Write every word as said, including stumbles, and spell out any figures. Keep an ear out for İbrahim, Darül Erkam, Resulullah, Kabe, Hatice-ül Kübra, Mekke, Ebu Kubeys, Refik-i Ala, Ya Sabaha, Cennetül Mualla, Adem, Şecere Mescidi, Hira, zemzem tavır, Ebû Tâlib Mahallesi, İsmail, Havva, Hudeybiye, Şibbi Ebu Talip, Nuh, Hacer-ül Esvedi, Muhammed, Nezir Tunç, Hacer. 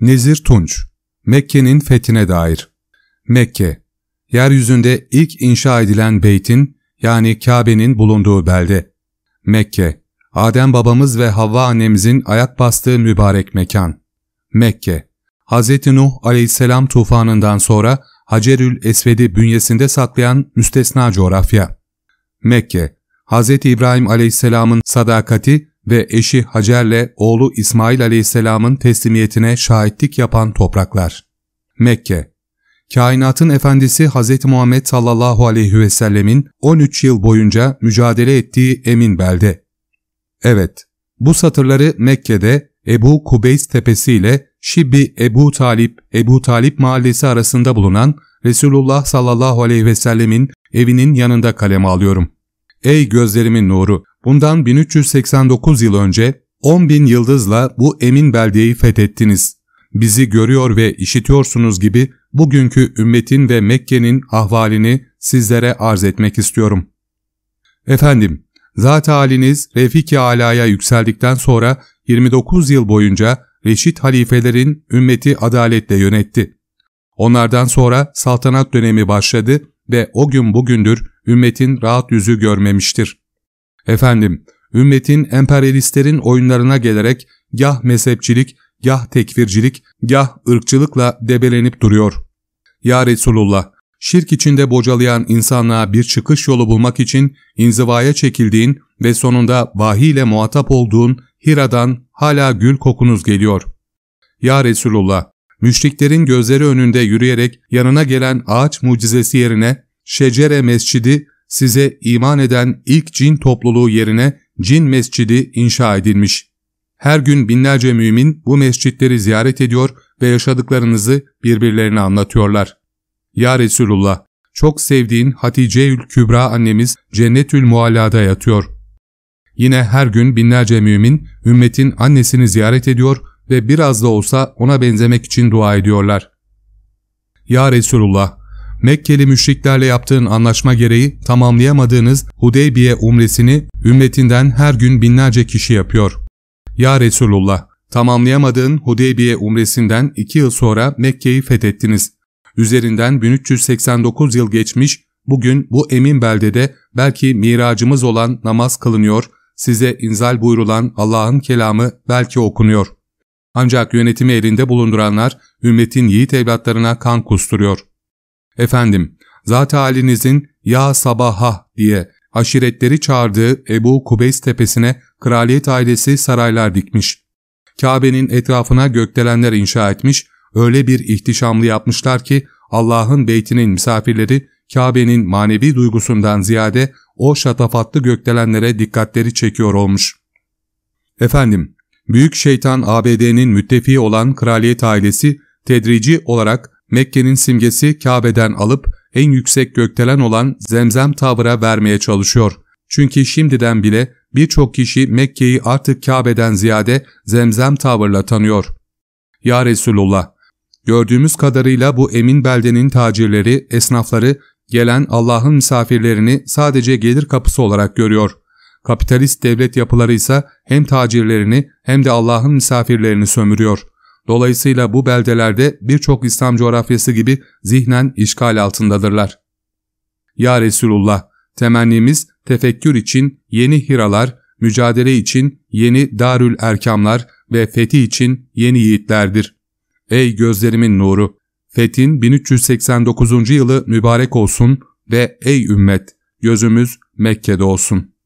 Nezir Tunç, Mekke'nin fethine dair. Mekke, yeryüzünde ilk inşa edilen beytin yani Kabe'nin bulunduğu belde. Mekke, Adem babamız ve Havva annemizin ayak bastığı mübarek mekan. Mekke, Hz. Nuh aleyhisselam tufanından sonra Hacer-ül Esvedi bünyesinde saklayan müstesna coğrafya. Mekke, Hz. İbrahim aleyhisselamın sadakati ve eşi Hacer'le oğlu İsmail aleyhisselamın teslimiyetine şahitlik yapan topraklar. Mekke, kainatın efendisi Hz. Muhammed sallallahu aleyhi ve sellemin on üç yıl boyunca mücadele ettiği emin belde. Evet, bu satırları Mekke'de Ebu Kubeys tepesi ile Şibbi Ebu Talip, Ebû Tâlib Mahallesi arasında bulunan Resulullah sallallahu aleyhi ve sellemin evinin yanında kaleme alıyorum. Ey gözlerimin nuru! Bundan bin üç yüz seksen dokuz yıl önce on bin yıldızla bu emin beldeyi fethettiniz. Bizi görüyor ve işitiyorsunuz gibi bugünkü ümmetin ve Mekke'nin ahvalini sizlere arz etmek istiyorum. Efendim, zat haliniz Refik-i Ala'ya yükseldikten sonra yirmi dokuz yıl boyunca reşit halifelerin ümmeti adaletle yönetti. Onlardan sonra saltanat dönemi başladı ve o gün bugündür ümmetin rahat yüzü görmemiştir. Efendim, ümmetin emperyalistlerin oyunlarına gelerek gah mezhepçilik, gah tekfircilik, gah ırkçılıkla debelenip duruyor. Ya Resulullah, şirk içinde bocalayan insanlığa bir çıkış yolu bulmak için inzivaya çekildiğin ve sonunda vahiy ile muhatap olduğun Hira'dan hala gül kokunuz geliyor. Ya Resulullah, müşriklerin gözleri önünde yürüyerek yanına gelen ağaç mucizesi yerine Şecere Mescidi, size iman eden ilk cin topluluğu yerine cin mescidi inşa edilmiş. Her gün binlerce mümin bu mescitleri ziyaret ediyor ve yaşadıklarınızı birbirlerine anlatıyorlar. Ya Resulullah, çok sevdiğin Hatice-ül Kübra annemiz Cennetül Mualla'da yatıyor. Yine her gün binlerce mümin ümmetin annesini ziyaret ediyor ve biraz da olsa ona benzemek için dua ediyorlar. Ya Resulullah, Mekkeli müşriklerle yaptığın anlaşma gereği tamamlayamadığınız Hudeybiye umresini ümmetinden her gün binlerce kişi yapıyor. Ya Resulullah, tamamlayamadığın Hudeybiye umresinden iki yıl sonra Mekke'yi fethettiniz. Üzerinden bin üç yüz seksen dokuz yıl geçmiş, bugün bu emin beldede belki miracımız olan namaz kılınıyor, size inzal buyrulan Allah'ın kelamı belki okunuyor. Ancak yönetimi elinde bulunduranlar ümmetin yiğit evlatlarına kan kusturuyor. Efendim, zat-ı halinizin Ya Sabaha diye aşiretleri çağırdığı Ebu Kubeys tepesine kraliyet ailesi saraylar dikmiş. Kabe'nin etrafına gökdelenler inşa etmiş, öyle bir ihtişamlı yapmışlar ki Allah'ın beytinin misafirleri Kabe'nin manevi duygusundan ziyade o şatafatlı gökdelenlere dikkatleri çekiyor olmuş. Efendim, büyük şeytan A B D'nin müttefiği olan kraliyet ailesi tedrici olarak Mekke'nin simgesi Kabe'den alıp en yüksek gökdelen olan zemzem tavıra vermeye çalışıyor. Çünkü şimdiden bile birçok kişi Mekke'yi artık Kabe'den ziyade zemzem tavırla tanıyor. Ya Resulullah, gördüğümüz kadarıyla bu emin beldenin tacirleri, esnafları gelen Allah'ın misafirlerini sadece gelir kapısı olarak görüyor. Kapitalist devlet yapıları ise hem tacirlerini hem de Allah'ın misafirlerini sömürüyor. Dolayısıyla bu beldelerde birçok İslam coğrafyası gibi zihnen işgal altındadırlar. Ya Resulullah, temennimiz tefekkür için yeni Hiralar, mücadele için yeni Darül Erkamlar ve fethi için yeni yiğitlerdir. Ey gözlerimin nuru! Fethin bin üç yüz seksen dokuzuncu yılı mübarek olsun ve ey ümmet, gözümüz Mekke'de olsun.